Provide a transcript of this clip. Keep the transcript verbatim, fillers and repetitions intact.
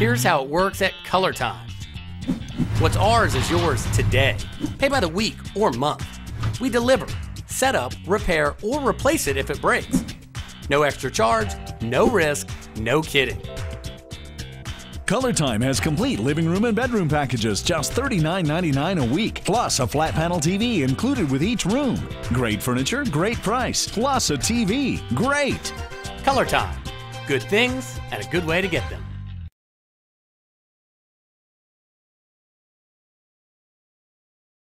Here's how it works at ColorTyme. What's ours is yours today. Pay by the week or month. We deliver, set up, repair, or replace it if it breaks. No extra charge, no risk, no kidding. ColorTyme has complete living room and bedroom packages, just thirty-nine ninety-nine a week, plus a flat panel T V included with each room. Great furniture, great price, plus a T V. Great! ColorTyme. Good things and a good way to get them.